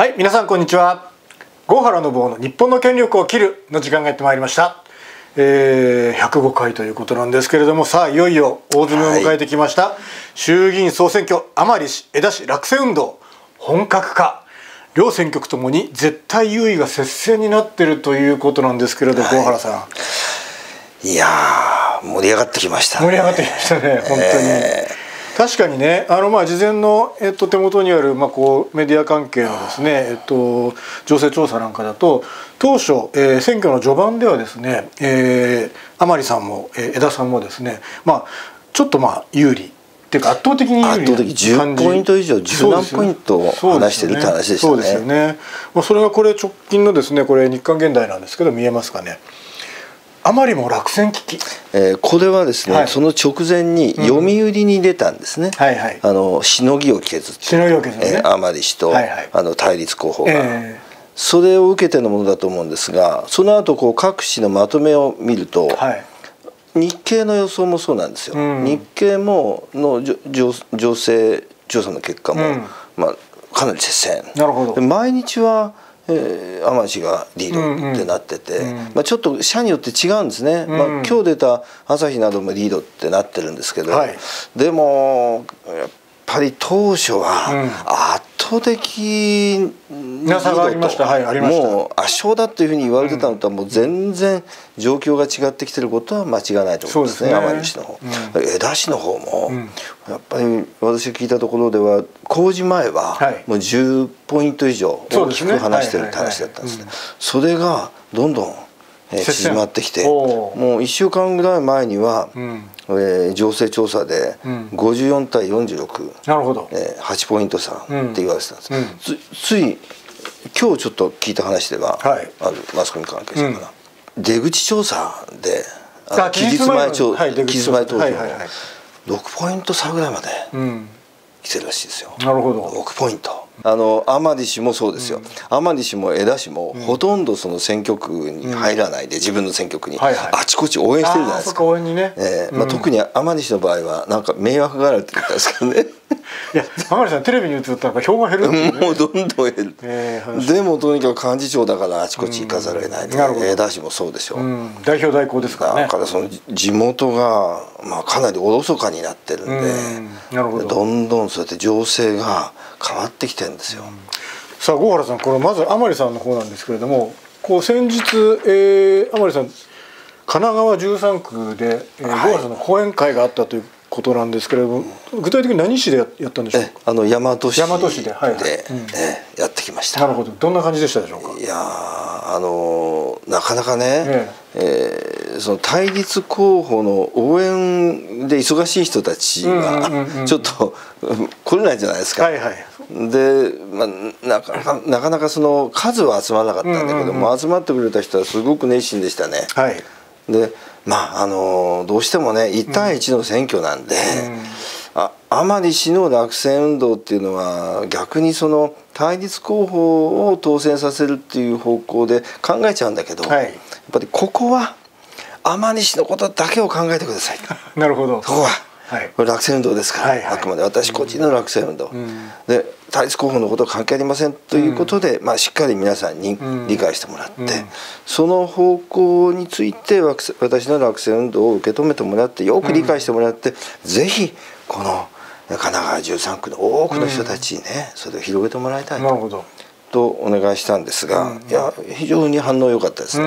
はい、皆さんこんにちは。郷原信夫の日本の権力を切るの時間がやってまいりました。105回ということなんですけれども、さあいよいよ大詰めを迎えてきました、はい、衆議院総選挙、甘利氏、江田氏落選運動本格化、両選挙区ともに絶対優位が接戦になっているということなんですけれど、はい、郷原さん、いやー盛り上がってきましたね。盛り上がってきましたね、本当に。確かにね、まあ事前の、手元にある、まあ、こうメディア関係のですね、情勢調査なんかだと当初、選挙の序盤ではですね、甘利さんも、江田さんもですね、まあ、ちょっとまあ有利っていうか圧倒的に有利な感じ、10ポイント以上10何ポイント離してるって話でしたね。そうですよね。それがこれ直近のですね、これ日刊現代なんですけど見えますかね。甘利も落選危機、これはですね、はい、その直前に読売に出たんですね、しのぎを削って甘利氏と、はい、はい、対立候補が、それを受けてのものだと思うんですが、その後こう各紙のまとめを見ると、はい、日経の予想もそうなんですよ、うん、日経もの情勢調査の結果も、うん、まあ、かなり接戦。なるほど。で毎日は甘利氏がリードってなってて、まあちょっと社によって違うんですね、まあ、今日出た朝日などもリードってなってるんですけど、はい、でもやっぱり当初は圧倒的な差がありました。もう圧勝だというふうに言われてたのとはもう全然状況が違ってきてることは間違いないと思うんですね、甘利氏の方。江田氏の方もやっぱり私が聞いたところでは公示前はもう10ポイント以上大きく離してるって話だったんですね。それがどんどん縮まってきて、もう1週間ぐらい前には情勢調査で54対46、8ポイント差って言われてたんです、つい今日ちょっと聞いた話では、はい、マスコミ関係者から、出口調査で期日前投票6ポイント差ぐらいまで来てるらしいですよ。なるほど。6ポイント。甘利氏もそうですよ、甘利氏も江田氏もほとんどその選挙区に入らないで、自分の選挙区にあちこち応援してるじゃないですか。応援にね、特に甘利氏の場合はなんか迷惑があるって言ったんですけどね。いや甘利さんテレビに映ったら票が減るっていうね。もうどんどん減る。でもとにかく幹事長だからあちこち行かざるを得ないとか、江田氏もそうでしょう、代表代行ですからね。だからその地元がまあかなりおろそかになってるんで、どんどんそうやって情勢が変わってきてるんですよ。さあ郷原さん、これまず甘利さんの方なんですけれども、こう先日、甘利さん神奈川13区で、郷原さんの講演会があったということなんですけれども、具体的に何市でやったんでしょうか。大和市でやってきました。なるほど。どんな感じでしたでしょうか。いやなかなかね、その対立候補の応援で忙しい人たちがちょっと来れないじゃないですか。で、まあ、なかなかその数は集まらなかったんだけども、集まってくれた人はすごく熱心でしたね。はい、でまあどうしてもね1対1の選挙なんで、甘利氏の落選運動っていうのは逆にその対立候補を当選させるっていう方向で考えちゃうんだけど、はい、やっぱりここは甘利氏のことだけを考えてください。なるほど。そこは、はい、これ落選運動ですから、あくまで私個人の落選運動、で対立候補のことは関係ありませんということで、まあ、しっかり皆さんに理解してもらって、その方向について私の落選運動を受け止めてもらって、よく理解してもらって、ぜひこの神奈川13区の多くの人たちにね、それを広げてもらいたいとお願いしたんですが、いや非常に反応良かったですね。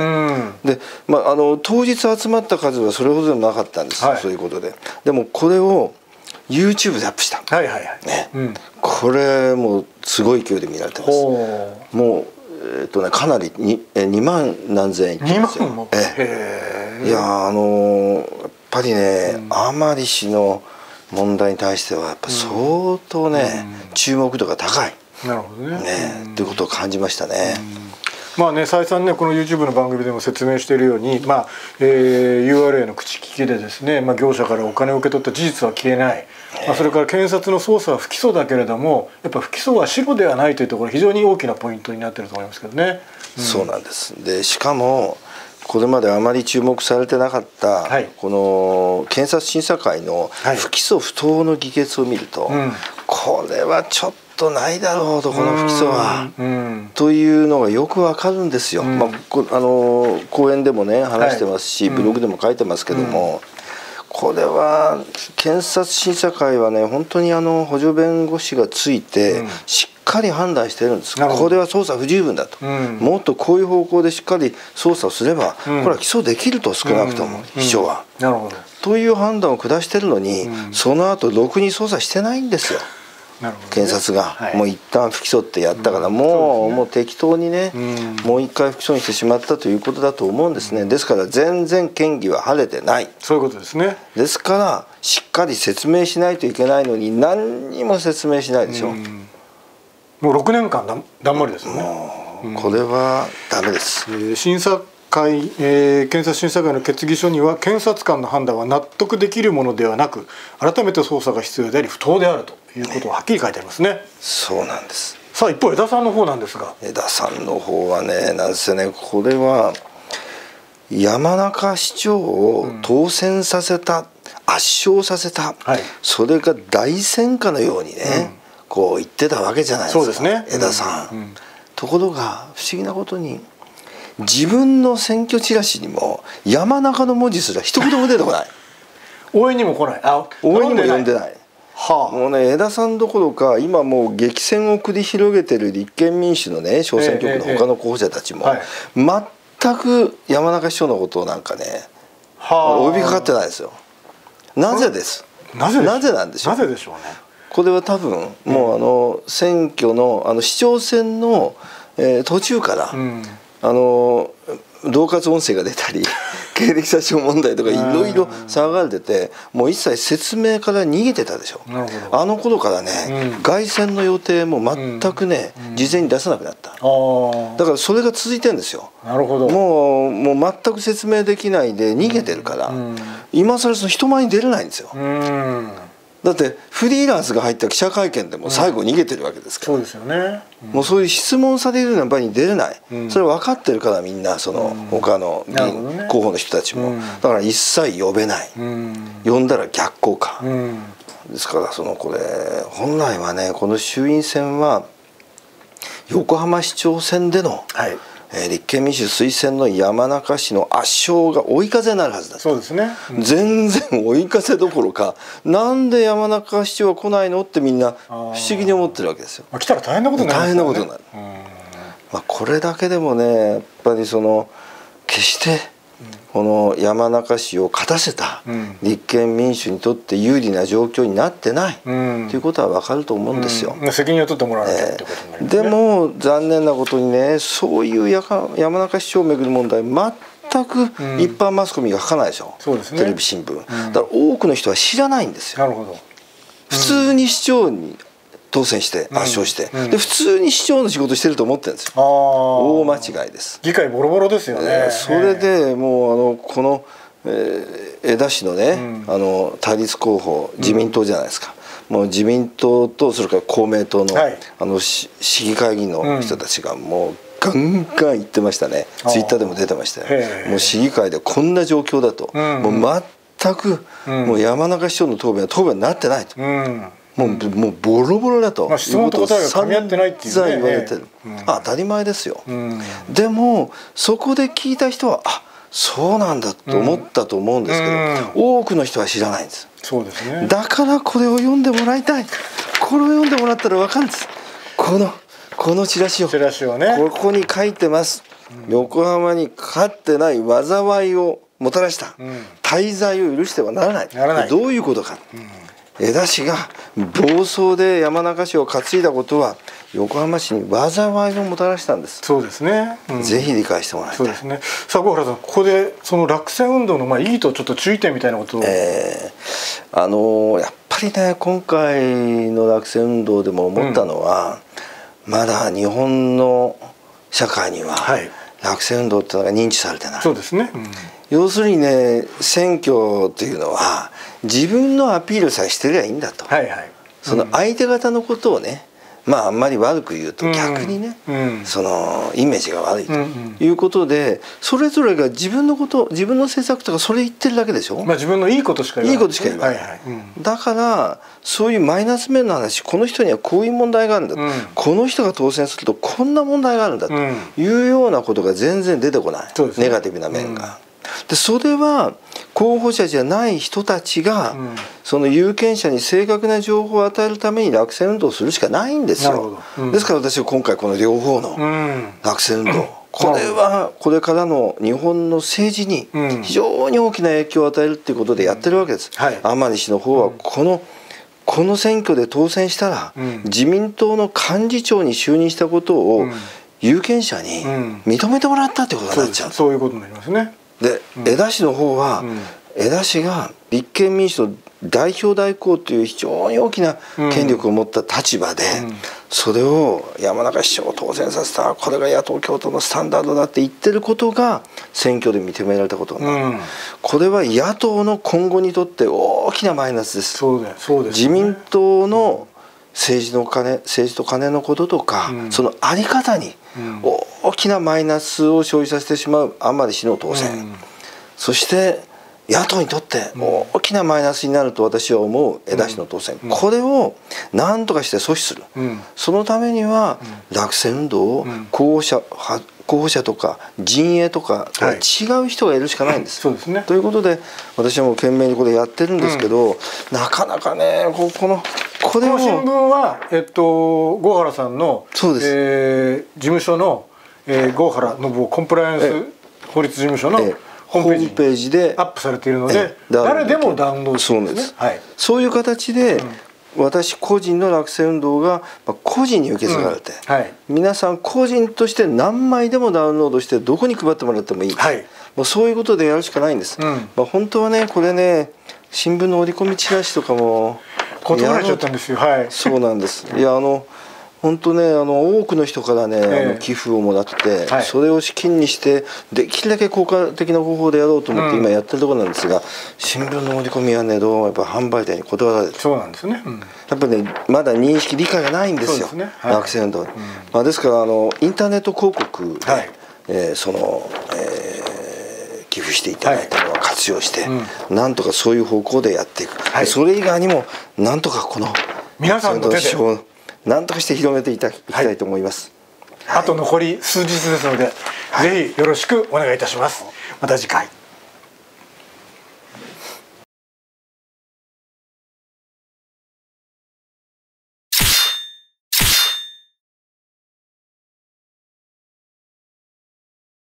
で、まあ、当日集まった数はそれほどでもなかったんですよ、そういうことで。でもこれをYouTube でアップした。これもうすごい勢いで見られてます。もうかなり2万何千円いってますよ。いややっぱりね、甘利氏の問題に対してはやっぱ相当ね、注目度が高い。なるほどね。ということを感じましたね。まあね、再三ねこの YouTube の番組でも説明しているように、まあURA の口利きでですね、まあ、業者からお金を受け取った事実は消えない、まあ、それから検察の捜査は不起訴だけれども、やっぱ不起訴は白ではないというところ、非常に大きなポイントになっていると思いますけどね。そうなんです。でしかもこれまであまり注目されてなかった、はい、この検察審査会の不起訴不当の議決を見ると、これはちょっとないだろうとこの不起訴は、うん、というのがよくわかるんですよ、うん、まあ、講演でもね話してますし、はい、ブログでも書いてますけども、うん、これは検察審査会はね本当に補助弁護士がついて、うん、しっかり判断してるんです。これは捜査不十分だと、うん、もっとこういう方向でしっかり捜査をすれば、うん、これは起訴できると、少なくとも秘書は。という判断を下してるのに、うん、その後ろくに捜査してないんですよ。検察が、はい、もう一旦不起訴ってやったから、うん、もう適当にね、うん、もう一回不起訴にしてしまったということだと思うんですね、うん、ですから全然嫌疑は晴れてない、そういうことですね。ですからしっかり説明しないといけないのに何にも説明しないでしょ、うん、もう6年間 だんまりですよね。これはダメです、審査会、検察審査会の決議書には検察官の判断は納得できるものではなく改めて捜査が必要であり不当であるということをはっきり書いてありますね。そうなんです。さあ一方江田さんの方なんですが、江田さんの方はねなんですよね、これは山中市長を当選させた、うん、圧勝させた、はい、それが大戦果のようにね、うん、こう言ってたわけじゃないですか。そうですね、江田さん、うんうん、ところが不思議なことに自分の選挙チラシにも山中の文字すら一言も出てこない応援にも来ない、あ、応援にも呼んでない。はあ、もうね江田さんどころか今もう激戦を繰り広げてる立憲民主のね小選挙区の他の候補者たちも全く山中市長のことをなんかね、はあ、お呼びかかってないですよ。なぜです。なぜなんでしょう。なぜでしょうね。これは多分もう選挙の市長選の、途中から、うん、恫喝音声が出たり経歴詐称問題とかいろいろ騒がれてて、もう一切説明から逃げてたでしょ。あの頃からね、うん、凱旋の予定も全くね、うん、事前に出さなくなった、うん、だからそれが続いてるんですよ。なるほど。もう全く説明できないで逃げてるから、うんうん、今更その人前に出れないんですよ、うん、だってフリーランスが入った記者会見でも最後逃げてるわけですから、うん、そうですよね。もうそういう質問されるような場に出れない、うん、それ分かってるからみんなその他の議員候補の人たちも、うん、だから一切呼べない、うん、呼んだら逆効果、うん、ですからこれ本来はねこの衆院選は横浜市長選での、はい、立憲民主推薦の山中氏の圧勝が追い風になるはずだ。そうですね、うん、全然追い風どころかなんで山中市長は来ないのってみんな不思議に思ってるわけですよ。来たら大変なことになる、ね、大変なことになる、うん、まあこれだけでもねやっぱり決してこの山中氏を勝たせた立憲民主にとって有利な状況になってない、うん、ということは分かると思うんですよ。責任を取ってもらわなきゃってことになりますね。でも残念なことにねそういう山中市長をめぐる問題全く一般マスコミが書かないでしょ、うん、テレビ新聞、うん、だから多くの人は知らないんですよ。なるほど、うん、普通に市長に当選して圧勝して、うんうん、で普通に市長の仕事してると思ってるんですよ。大間違いです。議会ボロボロですよね。それでもうこの江田氏のね、うん、対立候補自民党じゃないですか、うん、もう自民党とそれから公明党の、はい、市議会議員の人たちがもうガンガン言ってましたね、うん、ツイッターでも出てましたよ。もう市議会でこんな状況だと、うん、もう全く、うん、もう山中市長の答弁になってないと。うん、もうボロボロだということを散々言われてる。当たり前ですよ、うん、でもそこで聞いた人はあそうなんだと思ったと思うんですけど、うん、多くの人は知らないんです。そうですね、だからこれを読んでもらいたい。これを読んでもらったら分かるんです。このチラシを、ね、ここに書いてます、うん、横浜に勝ってない災いをもたらした、うん、滞在を許してはならない。どういうことか、うん、江田氏が暴走で山中氏を担いだことは横浜市に災いをもたらしたんです。そうですね、うん、ぜひ理解してもらいたい。そうですね。さあ郷原さん、ここでその落選運動の意義とちょっと注意点みたいなことを、やっぱりね今回の落選運動でも思ったのは、うん、まだ日本の社会には落選運動ってのが認知されてない。そうですね、うん、要するにね選挙というのは自分のアピールさえしてりゃいいんだと、はい、はい、その相手方のことをねまああんまり悪く言うと逆にね、そのイメージが悪いということで、それぞれが自分のこと自分の政策とかそれ言ってるだけでしょ。まあ自分のいいことしか言わない。だからそういうマイナス面の話、この人にはこういう問題があるんだ、この人が当選するとこんな問題があるんだというようなことが全然出てこない、ネガティブな面が。でそれは候補者じゃない人たちが、その有権者に正確な情報を与えるために落選運動をするしかないんですよ。ですから私は今回この両方の落選運動、これはこれからの日本の政治に非常に大きな影響を与えるっていうことでやってるわけです。甘利氏の方はこの選挙で当選したら自民党の幹事長に就任したことを有権者に認めてもらったってことになっちゃう。そういうことになりますね。で江田氏の方は、江田氏が立憲民主の代表代行という非常に大きな権力を持った立場で、それを山中市長を当選させた、これが野党共闘のスタンダードだって言ってることが選挙で認められたことになる。これは野党の今後にとって大きなマイナスです。自民党の政治と金のこととか、その在り方に大きなマイナスを生じさせてしまう甘利氏の当選、そして野党にとって大きなマイナスになると私は思う江田氏の当選、これを何とかして阻止する、そのためには落選運動を候補者とか陣営とかとは違う人がいるしかないんです。ということで私はもう懸命にこれやってるんですけど、なかなかね、この新聞は、郷原さんの、事務所の、郷原信夫コンプライアンス法律事務所のホームページでアップされているので、誰でもダウンロードするんですね。そういう形で、私個人の落選運動が個人に受け継がれて、皆さん個人として何枚でもダウンロードしてどこに配ってもらってもいい、もうそういうことでやるしかないんです。本当はね、これね、新聞の折り込みチラシとかも断られちゃったんですよ。そうなんです。いや、本当ね、多くの人からね、寄付をもらって、それを資金にしてできるだけ効果的な方法でやろうと思って今やってるところなんですが、新聞の折り込みはね、どうもやっぱ販売店に断られて、そうなんですね。やっぱね、まだ認識理解がないんですよ。学生運動。まあですからインターネット広告で寄付していただいたのを活用して、なんとかそういう方向でやっていく。それ以外にもなんとかこの皆さんの手でなんとかして広めていただきたいと思います。あと残り数日ですので、ぜひよろしくお願いいたします。また次回。